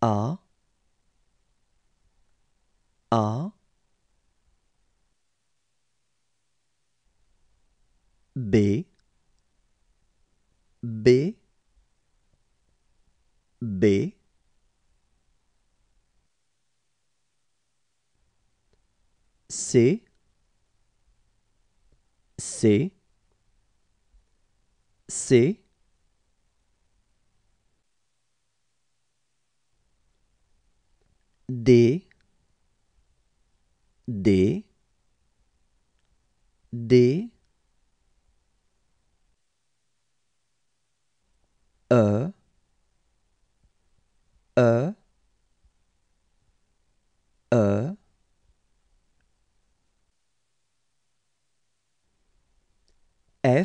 a b b c c d e f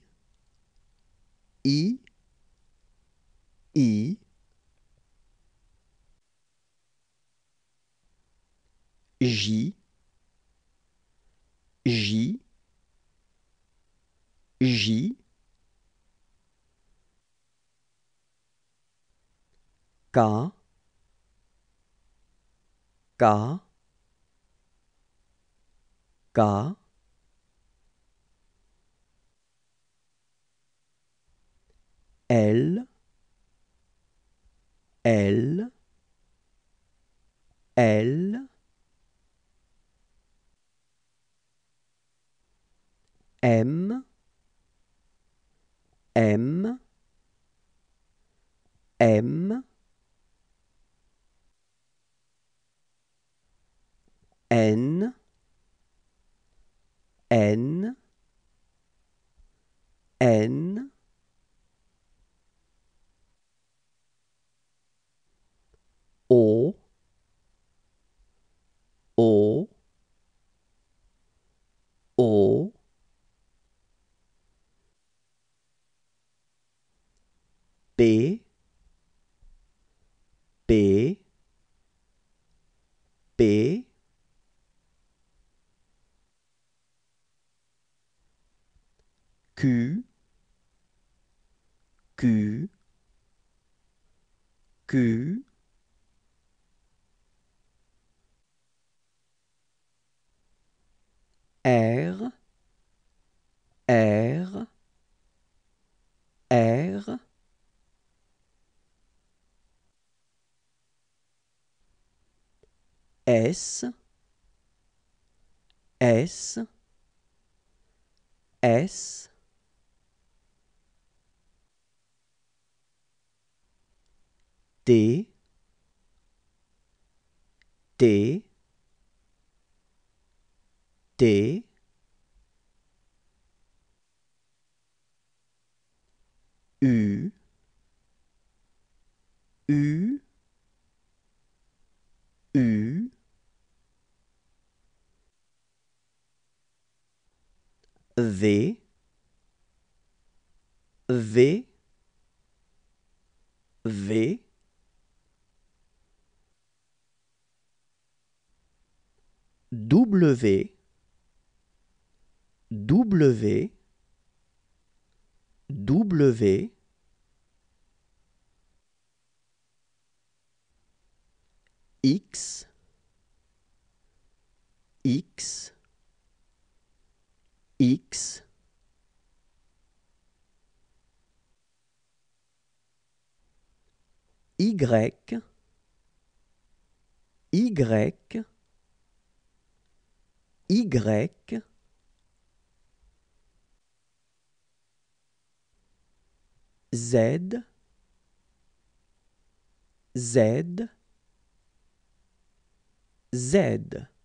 K L M N O P Q R S T U V W X Y Z